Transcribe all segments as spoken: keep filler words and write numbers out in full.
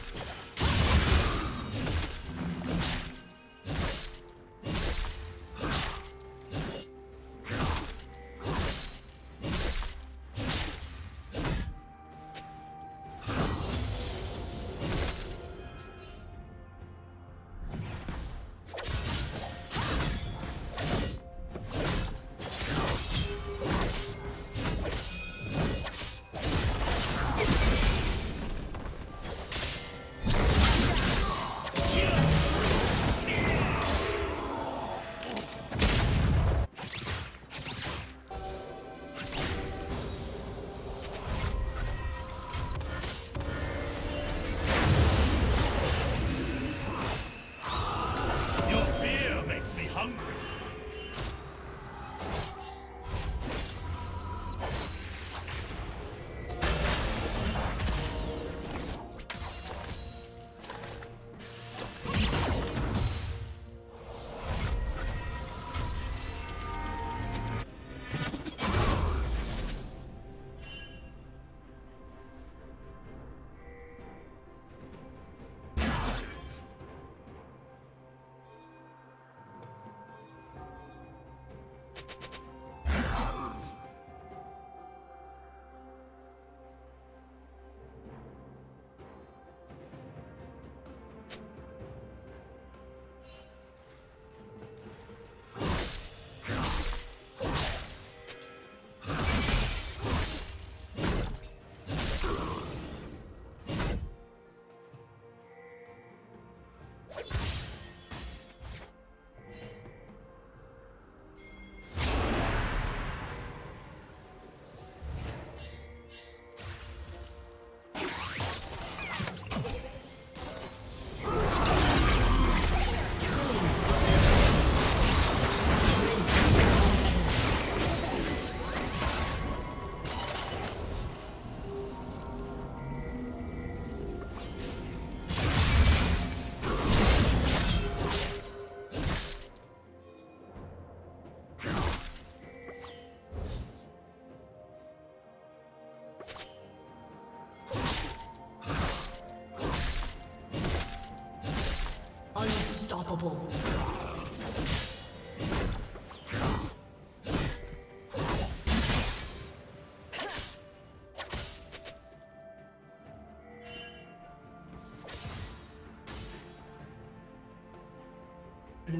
Unstoppable. Blue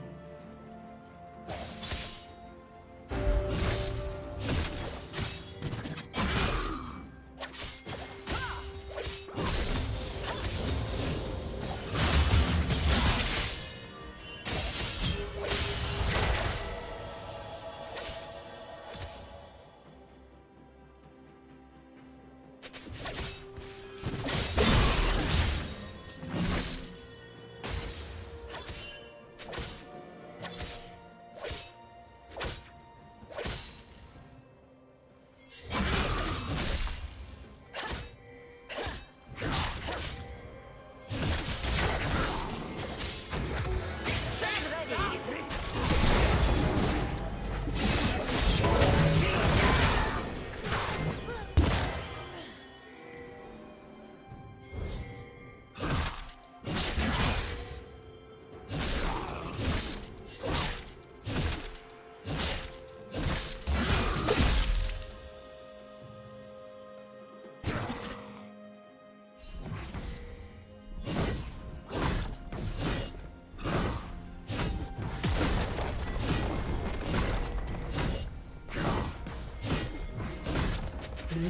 Blue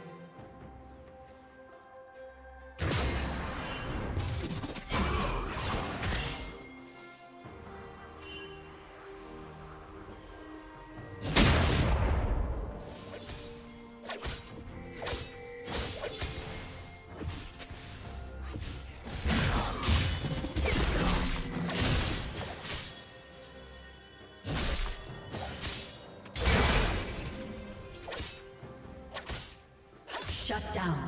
Shut down.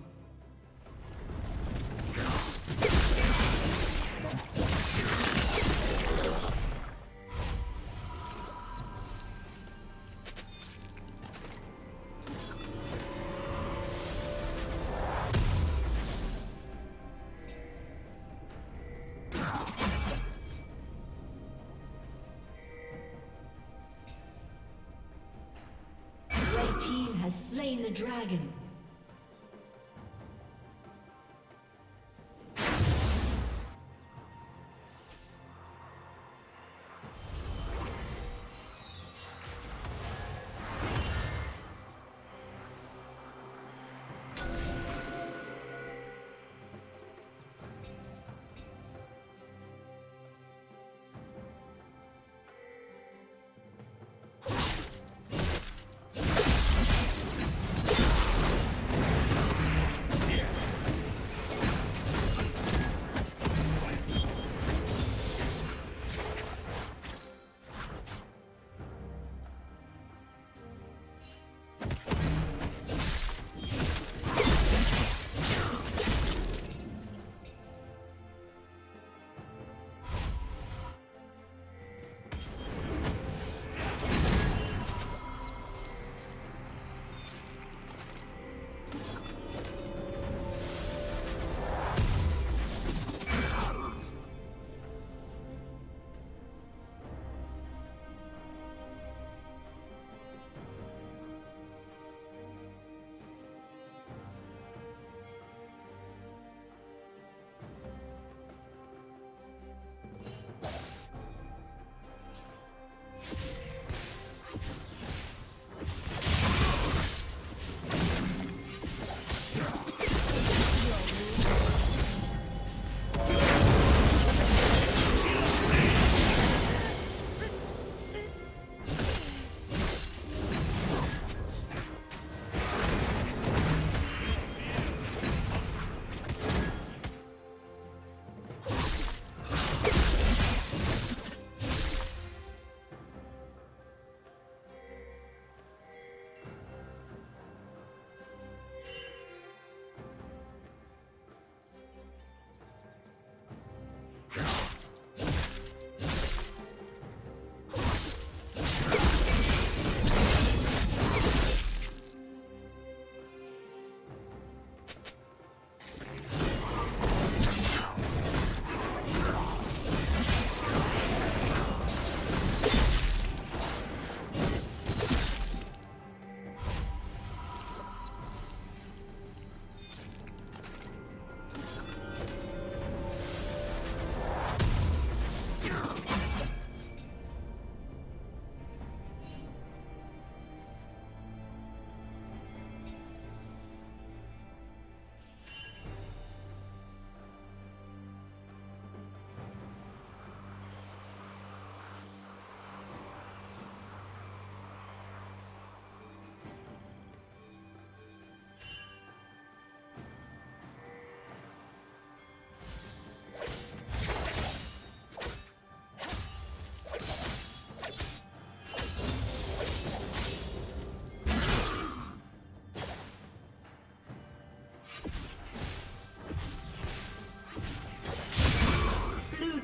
Slain the dragon.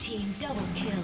team double kill.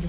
been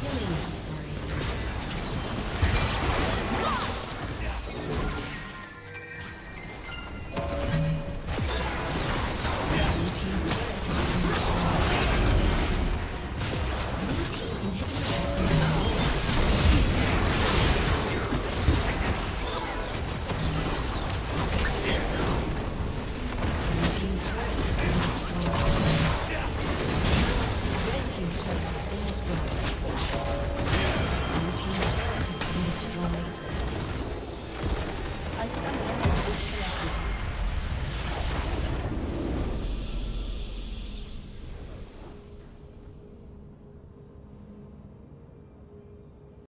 Killing.